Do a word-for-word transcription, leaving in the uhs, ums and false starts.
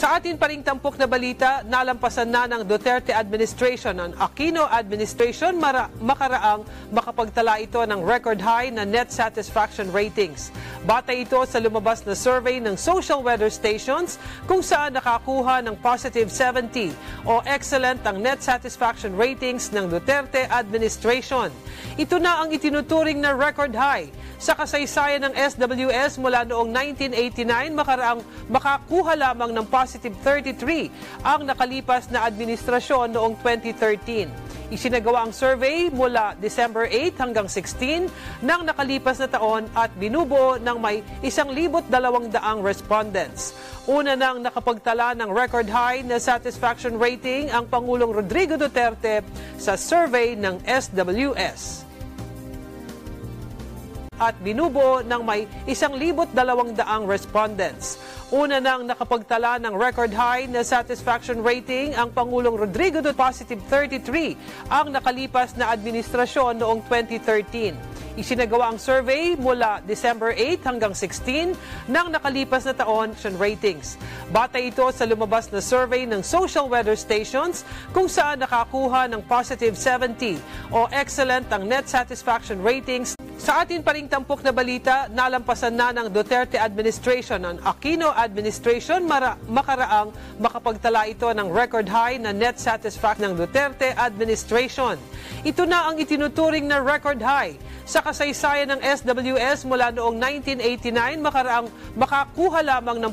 Sa atin pa ring tampok na balita, nalampasan na ng Duterte Administration ang Aquino Administration mara makaraang makapagtala ito ng record high na net satisfaction ratings. Batay ito sa lumabas na survey ng Social Weather Stations kung saan nakakuha ng positive seventy o excellent ang net satisfaction ratings ng Duterte Administration. Ito na ang itinuturing na record high. Sa kasaysayan ng S W S mula noong nineteen eighty-nine, makaraang makakuha lamang ng positive thirty-three ang nakalipas na administrasyon noong twenty thirteen. Isinagawa ang survey mula December eighth hanggang sixteen ng nakalipas na taon at binubuo ng may one thousand two hundred respondents. Una nang nakapagtala ng record high na satisfaction rating ang Pangulong Rodrigo Duterte sa survey ng S W S. At binubuo ng may one thousand two hundred respondents. Una nang nakapagtala ng record high na satisfaction rating ang Pangulong Rodrigo Duterte, positive thirty-three ang nakalipas na administrasyon noong twenty thirteen. Isinagawa ang survey mula December eighth hanggang sixteen ng nakalipas na taon ratings. Batay ito sa lumabas na survey ng Social Weather Stations kung saan nakakuha ng positive seventy o excellent ang net satisfaction ratings. Sa atin pa ring tampok na balita, nalampasan na ng Duterte Administration ang Aquino Administration mara makaraang makapagtala ito ng record high na net satisfaction ng Duterte Administration. Ito na ang itinuturing na record high. Sa kasaysayan ng S W S mula noong nineteen eighty-nine, makaraang makakuha lamang ng